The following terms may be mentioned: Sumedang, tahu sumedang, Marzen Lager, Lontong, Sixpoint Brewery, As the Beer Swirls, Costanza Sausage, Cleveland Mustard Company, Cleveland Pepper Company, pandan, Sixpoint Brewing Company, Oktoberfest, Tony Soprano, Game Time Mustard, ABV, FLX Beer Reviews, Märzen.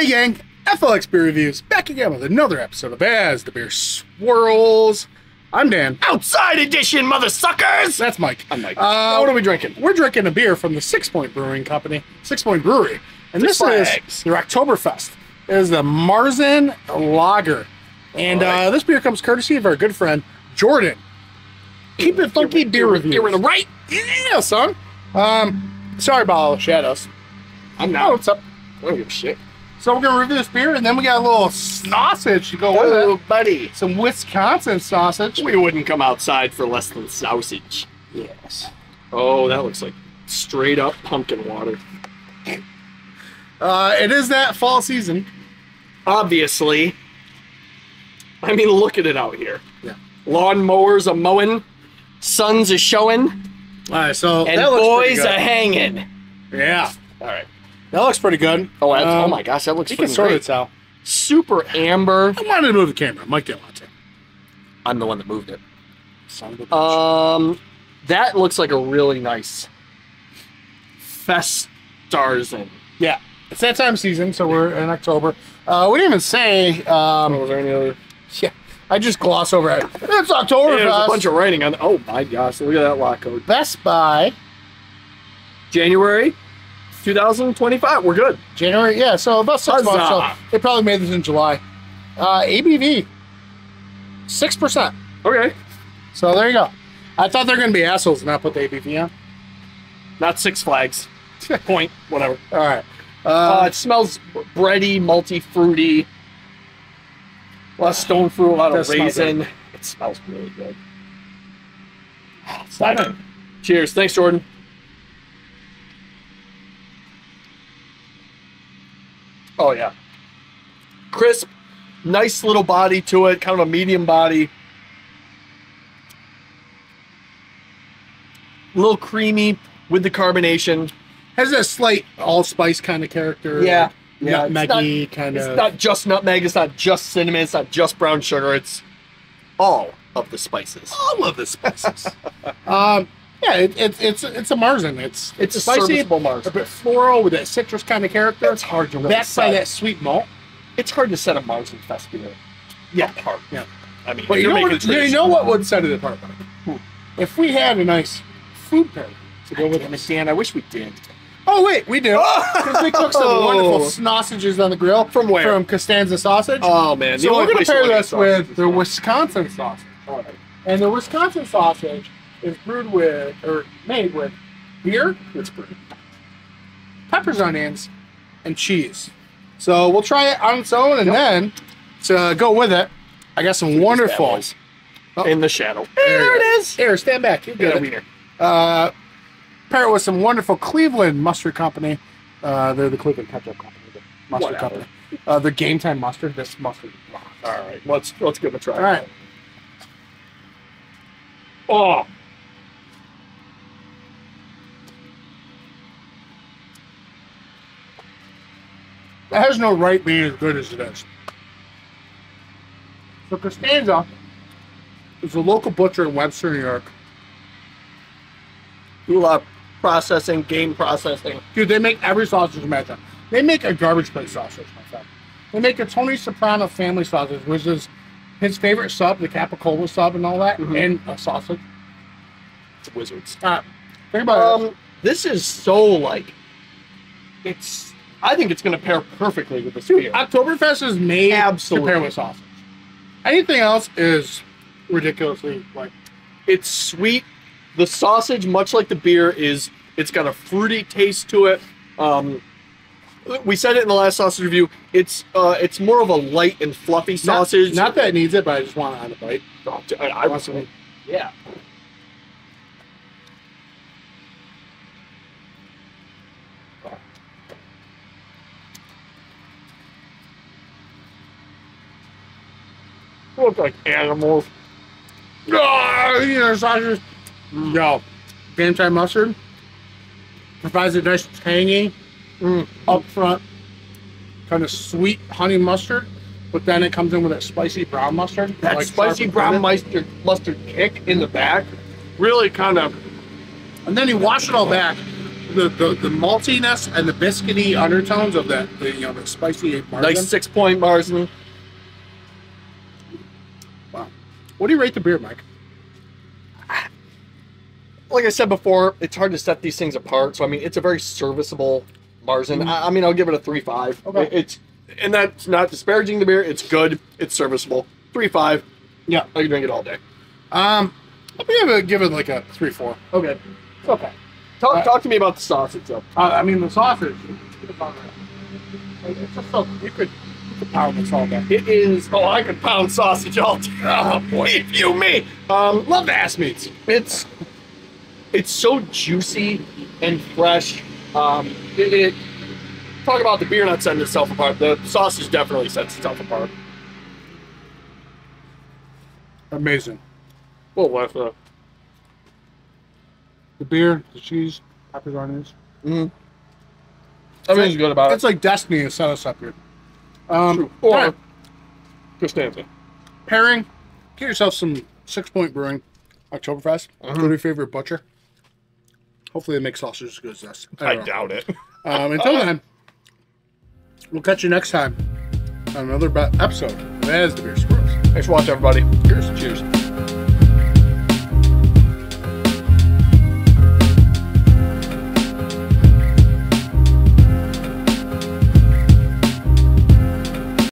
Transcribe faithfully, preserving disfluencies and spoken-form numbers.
Hey gang, F L X Beer Reviews, back again with another episode of As the Beer Swirls. I'm Dan. Outside edition, mother suckers! That's Mike. I'm Mike. Uh, what are we drinking? We're drinking a beer from the Sixpoint Brewing Company, Sixpoint Brewery. And Six this flags. is their Oktoberfest. It is the Marzen Lager. And right. uh, this beer comes courtesy of our good friend, Jordan. Keep it funky, beer reviews. You're in the right? Yeah, son. Um, sorry about all the shadows. I'm not. Oh, what's up? I don't give a shit. So we're gonna review this beer, and then we got a little sausage to go with it. Oh, buddy. Some Wisconsin sausage. We wouldn't come outside for less than sausage. Yes. Oh, that looks like straight up pumpkin water. Uh, it is that fall season. Obviously. I mean, look at it out here. Yeah. Lawn mowers are mowing, suns are showing. All right, so and that looks boys good. are hanging. Yeah. All right. That looks pretty good. Oh, um, oh my gosh, that looks pretty good. You can sort it out. Super amber. I wanted to move the camera. Mike didn't want to. I'm the one that moved it. Son of a bitch. Um, that looks like a really nice Festarzen. Yeah, it's that time of season, so we're in October. Uh, we didn't even say. Um, oh, was there any other? Yeah, I just gloss over it. It's October. There's a bunch of writing on. Oh my gosh, look at that lot code. Best Buy. January. two thousand twenty-five, we're good. January, yeah, so about six Huzzah. months. So they probably made this in July. Uh, A B V, six percent. Okay. So there you go. I thought they were going to be assholes and not put the A B V on. Not Six Flags. Point, whatever. All right. Uh, uh, it smells bready, malty, fruity. A lot of stone fruit, a lot of raisin. It smells really good. It's not bad. Cheers. Thanks, Jordan. Oh, yeah. Crisp, nice little body to it, kind of a medium body. A little creamy with the carbonation. Has a slight allspice kind of character. Yeah. Like yeah nutmeg-y kind of. It's not just nutmeg, it's not just cinnamon, it's not just brown sugar, it's all of the spices. All of the spices. um, yeah, it, it, it's it's a Marzen. It's it's a spicy, serviceable Marzen. A bit floral with that citrus kind of character. It's hard to really That's set. by that sweet malt. It's hard to set a Marzen Fest beer. Yeah, apart. Yeah, I mean, but you know what? You know what would set it apart? Hmm. If we had a nice food pairing to go I with it, Dan. I wish we did. Oh wait, we do. Because oh! we cooked some oh. wonderful sausages on the grill from where? From Costanza Sausage. Oh man, so we're gonna pair this with the Wisconsin sausage. All right. And the Wisconsin sausage. Is brewed with, or made with, beer, it's brewed, peppers, onions, and cheese. So we'll try it on its own, and yep. then, to go with it, I got some wonderful... Oh. In the shadow. There, there it is. Here, stand back. You got it. Uh, pair it with some wonderful Cleveland Mustard Company. Uh, they're the Cleveland Pepper Company, the Mustard Whatever. Company. Uh, the Game Time Mustard, this mustard. All right, let's, let's give it a try. All right. Oh! That has no right being as good as it is. So Costanza is a local butcher in Webster, New York. You love processing, game processing. Dude, they make every sausage imagine. They make a garbage plate sausage, my friend. They make a Tony Soprano family sausage, which is his favorite sub, the capicola sub and all that, mm-hmm. and a sausage. It's wizards. Uh, think about um, it. This is so like, it's... I think it's going to pair perfectly with this beer. Oktoberfest is made Absolutely. to pair with sausage. Anything else is ridiculously like. It's sweet. The sausage, much like the beer, is it's got a fruity taste to it. Um, we said it in the last sausage review. It's uh, it's more of a light and fluffy sausage. Not, not that it needs it, but I just want it on a bite. Oh, I, I want some. Yeah. Look like animals. Oh, you know, sausages. Yo, Game Time Mustard provides a nice tangy, mm, up front, kind of sweet honey mustard, but then it comes in with that spicy brown mustard. That like spicy brown mustard, mustard kick in the back, really kind of. And then you wash it all back the, the, the maltiness and the biscuity undertones of that, the, you know, the spicy Marzen. Nice six point Marzen. Wow. What do you rate the beer, Mike? Like I said before, it's hard to set these things apart. So I mean, it's a very serviceable Marzen. Mm-hmm. I, I mean, I'll give it a three five. Okay. It, it's and that's not disparaging the beer. It's good. It's serviceable. Three five. Yeah, I can drink it all day. Um, I'll be able to give it like a three four. Okay. Okay. Talk uh, talk to me about the sausage, though. Uh, I mean, the sausage. It's just so, you could you could pound this all day. It is. Oh, I could pound sausage all day. Oh boy, if you me. Um, love the ass meats. It's. It's so juicy and fresh. Um, it, it talk about the beer not setting itself apart. The sausage definitely sets itself apart. Amazing. Well, what the? The beer, the cheese, peppers on it. Mm. Everything's like, good about it. It's like destiny to set us up here. Um, True. Or right. Costanza. Pairing. Get yourself some Sixpoint Brewing. Oktoberfest. Mm-hmm. Go to your favorite butcher. Hopefully they make sausage as good as this. I, I doubt it. Um, until then, we'll catch you next time on another episode of As the Beer Swirls. Thanks for watching, everybody. Cheers. Cheers.